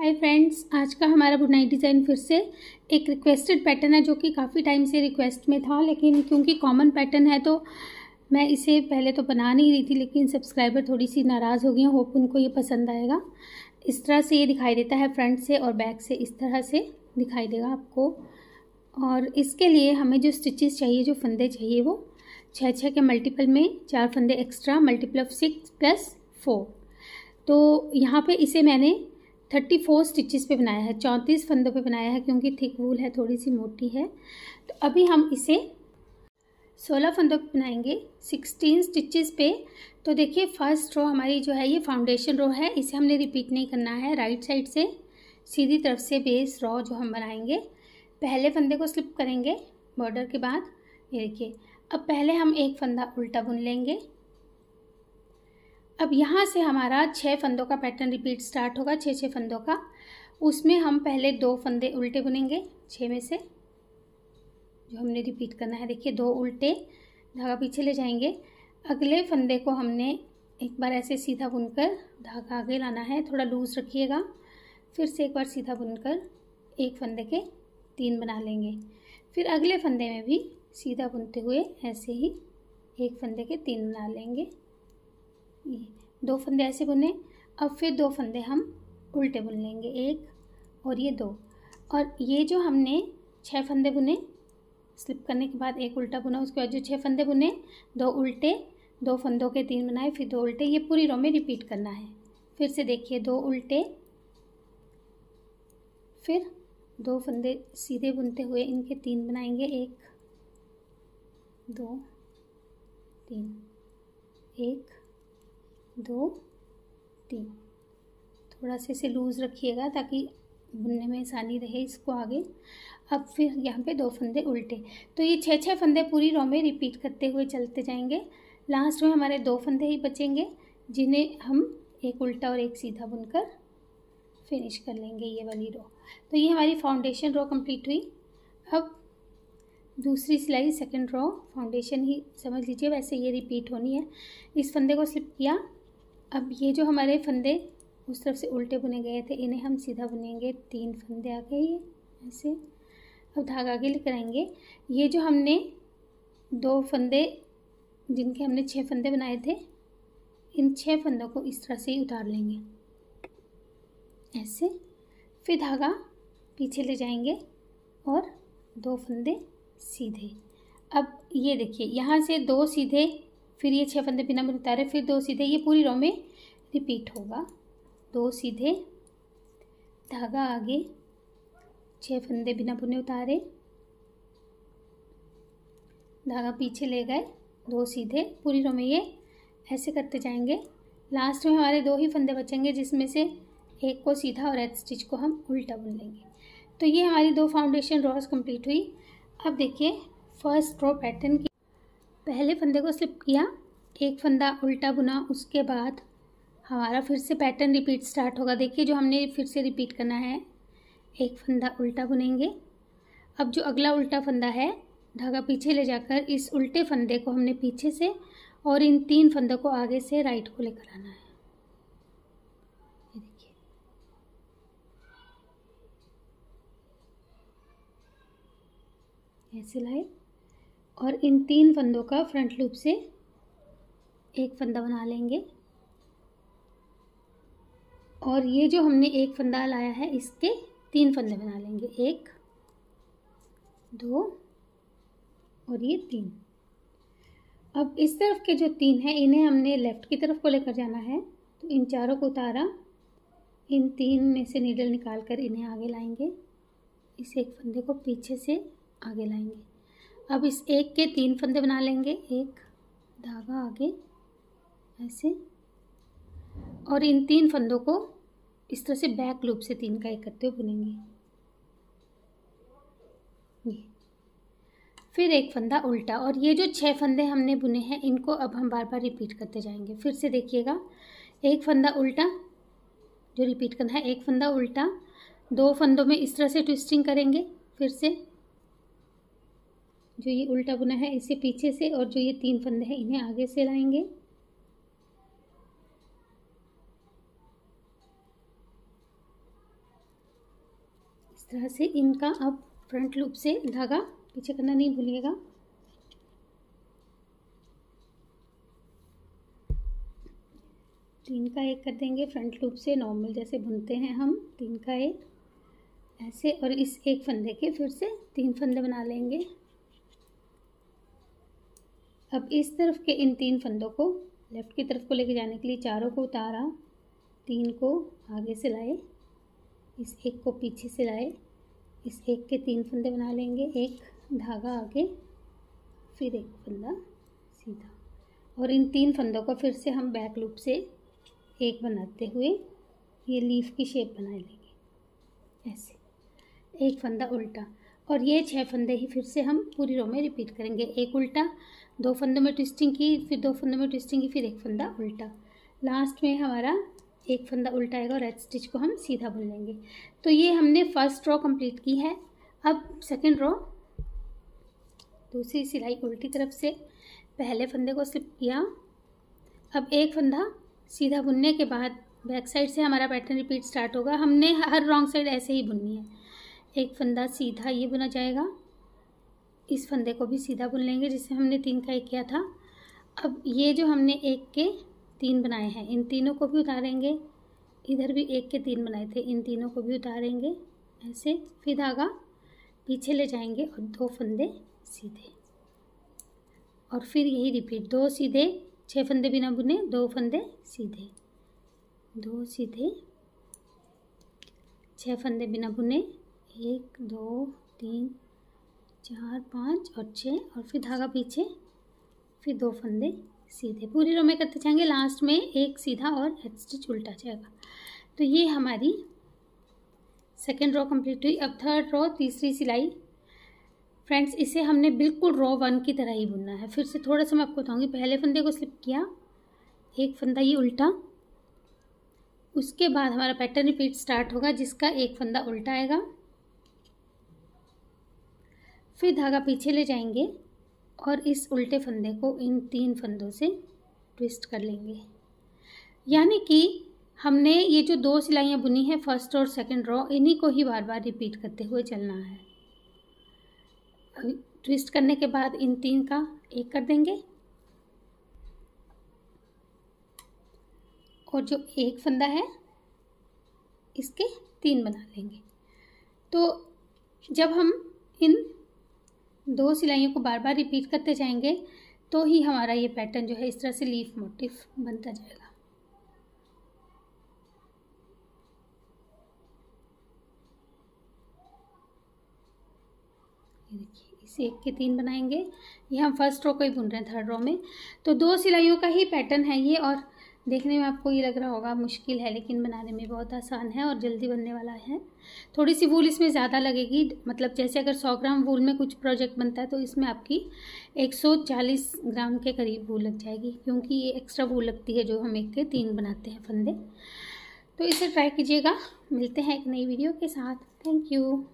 Hi friends, आज का हमारा बुनाई डिज़ाइन फिर से एक रिक्वेस्टेड पैटर्न है जो कि काफ़ी टाइम से रिक्वेस्ट में था, लेकिन क्योंकि कॉमन पैटर्न है तो मैं इसे पहले तो बना नहीं रही थी, लेकिन सब्सक्राइबर थोड़ी सी नाराज़ हो गई हैं। होप उनको ये पसंद आएगा। इस तरह से ये दिखाई देता है फ्रंट से और बैक से इस तरह से दिखाई देगा आपको। और इसके लिए हमें जो स्टिचेस चाहिए, जो फंदे चाहिए, वो 6-6 के मल्टीपल में 4 फंदे एक्स्ट्रा, मल्टीपल ऑफ 6 + 4। तो यहाँ पे इसे मैंने 34 स्टिचेस पे बनाया है, 34 फंदों पे बनाया है, क्योंकि थिक वूल है, थोड़ी सी मोटी है। तो अभी हम इसे 16 फंदों पे बनाएंगे, 16 स्टिचेस पे। तो देखिए फर्स्ट रो हमारी जो है ये फाउंडेशन रो है, इसे हमने रिपीट नहीं करना है। राइट साइड से सीधी तरफ से बेस रो जो हम बनाएंगे, पहले फंदे को स्लिप करेंगे बॉर्डर के बाद। ये देखिए, अब पहले हम एक फंदा उल्टा बुन लेंगे। अब यहाँ से हमारा 6 फंदों का पैटर्न रिपीट स्टार्ट होगा, 6-6 फंदों का। उसमें हम पहले 2 फंदे उल्टे बुनेंगे 6 में से, जो हमने रिपीट करना है। देखिए 2 उल्टे, धागा पीछे ले जाएंगे। अगले फंदे को हमने एक बार ऐसे सीधा बुनकर धागा आगे लाना है, थोड़ा लूज़ रखिएगा। फिर से एक बार सीधा बुनकर एक फंदे के 3 बना लेंगे। फिर अगले फंदे में भी सीधा बुनते हुए ऐसे ही एक फंदे के 3 बना लेंगे। ये 2 फंदे ऐसे बुने। अब फिर 2 फंदे हम उल्टे बुन लेंगे, एक और ये 2। और ये जो हमने 6 फंदे बुने, स्लिप करने के बाद एक उल्टा बुना, उसके बाद जो 6 फंदे बुने, 2 उल्टे, 2 फंदों के 3 बनाए, फिर 2 उल्टे। ये पूरी रो में रिपीट करना है। फिर से देखिए 2 उल्टे, फिर 2 फंदे सीधे बुनते हुए इनके 3 बनाएंगे, 1 2 3, 1 2 3। थोड़ा सा इसे लूज़ रखिएगा ताकि बुनने में आसानी रहे इसको आगे। अब फिर यहाँ पे 2 फंदे उल्टे। तो ये 6-6 फंदे पूरी रो में रिपीट करते हुए चलते जाएंगे। लास्ट में हमारे 2 फंदे ही बचेंगे, जिन्हें हम एक उल्टा और एक सीधा बुनकर फिनिश कर लेंगे ये वाली रो। तो ये हमारी फाउंडेशन रो कंप्लीट हुई। अब दूसरी सिलाई, सेकेंड रो, फाउंडेशन ही समझ लीजिए, वैसे ये रिपीट होनी है। इस फंदे को स्लिप किया। अब ये जो हमारे फंदे उस तरफ से उल्टे बुने गए थे, इन्हें हम सीधा बुनेंगे, 3 फंदे आ गए ये ऐसे। अब धागा आगे लेकर आएंगे। ये जो हमने 2 फंदे, जिनके हमने 6 फंदे बनाए थे, इन 6 फंदों को इस तरह से ही उतार लेंगे ऐसे। फिर धागा पीछे ले जाएंगे और 2 फंदे सीधे। अब ये देखिए, यहाँ से 2 सीधे, फिर ये 6 फंदे बिना बुने उतारे, फिर 2 सीधे। ये पूरी रो में रिपीट होगा, 2 सीधे, धागा आगे, 6 फंदे बिना बुने उतारे, धागा पीछे ले गए, 2 सीधे। पूरी रो में ये ऐसे करते जाएंगे। लास्ट में हमारे 2 ही फंदे बचेंगे, जिसमें से एक को सीधा और एक स्टिच को हम उल्टा बुन लेंगे। तो ये हमारी 2 फाउंडेशन रोज कंप्लीट हुई। अब देखिए फर्स्ट रो पैटर्न की, पहले फंदे को स्लिप किया, एक फंदा उल्टा बुना, उसके बाद हमारा फिर से पैटर्न रिपीट स्टार्ट होगा। देखिए जो हमने फिर से रिपीट करना है, एक फंदा उल्टा बुनेंगे। अब जो अगला उल्टा फंदा है, धागा पीछे ले जाकर इस उल्टे फंदे को हमने पीछे से और इन 3 फंदों को आगे से राइट को लेकर आना है। ये देखिए, ऐसे लाए और इन 3 फंदों का फ्रंट लूप से एक फंदा बना लेंगे। और ये जो हमने एक फंदा लाया है, इसके 3 फंदे बना लेंगे, 1 2 और ये 3। अब इस तरफ के जो 3 हैं, इन्हें हमने लेफ़्ट की तरफ को लेकर जाना है। तो इन चारों को उतारा, इन 3 में से नीडल निकाल कर इन्हें आगे लाएंगे, इस एक फंदे को पीछे से आगे लाएंगे। अब इस एक के 3 फंदे बना लेंगे, एक, धागा आगे ऐसे, और इन 3 फंदों को इस तरह से बैक लूप से 3 का एक करते हुए बुनेंगे। फिर एक फंदा उल्टा। और ये जो 6 फंदे हमने बुने हैं, इनको अब हम बार बार रिपीट करते जाएंगे। फिर से देखिएगा, एक फंदा उल्टा जो रिपीट करना है, एक फंदा उल्टा, 2 फंदों में इस तरह से ट्विस्टिंग करेंगे। फिर से जो ये उल्टा बुना है, इसे पीछे से, और जो ये 3 फंदे हैं, इन्हें आगे से लाएंगे। इस तरह से इनका अब फ्रंट लूप से धागा पीछे करना नहीं भूलिएगा। तीन का एक कर देंगे फ्रंट लूप से, नॉर्मल जैसे बुनते हैं हम, तीन का एक ऐसे, और इस एक फंदे के फिर से तीन फंदे बना लेंगे। अब इस तरफ के इन तीन फंदों को लेफ़्ट की तरफ को लेके जाने के लिए चारों को उतारा, तीन को आगे से लाए, इस एक को पीछे से लाए, इस एक के तीन फंदे बना लेंगे, एक धागा आगे फिर एक फंदा सीधा, और इन तीन फंदों को फिर से हम बैक लूप से एक बनाते हुए ये लीफ की शेप बना लेंगे, ऐसे एक फंदा उल्टा, और ये छह फंदे ही फिर से हम पूरी रो में रिपीट करेंगे। एक उल्टा, दो फंदों में ट्विस्टिंग की, फिर दो फंदों में ट्विस्टिंग की, फिर एक फंदा उल्टा, लास्ट में हमारा एक फंदा उल्टा आएगा और एच स्टिच को हम सीधा बुन लेंगे। तो ये हमने फर्स्ट रो कंप्लीट की है। अब सेकेंड रो, दूसरी सिलाई उल्टी तरफ से पहले फंदे को स्लिप किया, अब एक फंदा सीधा बुनने के बाद बैक साइड से हमारा पैटर्न रिपीट स्टार्ट होगा। हमने हर रॉन्ग साइड ऐसे ही बुननी है, एक फंदा सीधा ये बुना जाएगा, इस फंदे को भी सीधा बुन लेंगे जिससे हमने तीन का एक किया था। अब ये जो हमने एक के तीन बनाए हैं, इन तीनों को भी उतारेंगे, इधर भी एक के तीन बनाए थे, इन तीनों को भी उतारेंगे ऐसे, फिर धागा पीछे ले जाएंगे और दो फंदे सीधे, और फिर यही रिपीट, दो सीधे, छह फंदे बिना बुने, दो फंदे सीधे, दो सीधे, छह फंदे बिना बुने, एक दो तीन चार पाँच और छः, और फिर धागा पीछे, फिर दो फंदे सीधे, पूरी रो में करते जाएंगे। लास्ट में एक सीधा और एच स्टिच उल्टा जाएगा। तो ये हमारी सेकेंड रो कंप्लीट हुई। अब थर्ड रो, तीसरी सिलाई। फ्रेंड्स, इसे हमने बिल्कुल रो वन की तरह ही बुनना है। फिर से थोड़ा सा मैं आपको बताऊँगी। पहले फंदे को स्लिप किया, एक फंदा ये उल्टा, उसके बाद हमारा पैटर्न रिपीट स्टार्ट होगा जिसका एक फंदा उल्टा आएगा, फिर धागा पीछे ले जाएंगे और इस उल्टे फंदे को इन तीन फंदों से ट्विस्ट कर लेंगे। यानी कि हमने ये जो दो सिलाइयाँ बुनी हैं फर्स्ट और सेकेंड रो, इन्हीं को ही बार बार रिपीट करते हुए चलना है। ट्विस्ट करने के बाद इन तीन का एक कर देंगे और जो एक फंदा है इसके तीन बना लेंगे। तो जब हम इन दो सिलाइयों को बार बार रिपीट करते जाएंगे तो ही हमारा ये पैटर्न जो है इस तरह से लीफ मोटिफ बनता जाएगा। देखिए, इस एक के तीन बनाएंगे, ये हम फर्स्ट रो को ही बुन रहे हैं थर्ड रो में। तो दो सिलाइयों का ही पैटर्न है ये, और देखने में आपको ये लग रहा होगा मुश्किल है, लेकिन बनाने में बहुत आसान है और जल्दी बनने वाला है। थोड़ी सी वूल इसमें ज़्यादा लगेगी, मतलब जैसे अगर 100 ग्राम वूल में कुछ प्रोजेक्ट बनता है तो इसमें आपकी 140 ग्राम के करीब वूल लग जाएगी, क्योंकि ये एक्स्ट्रा वूल लगती है जो हम एक के तीन बनाते हैं फंदे। तो इसे ट्राई कीजिएगा। मिलते हैं एक नई वीडियो के साथ। Thank you.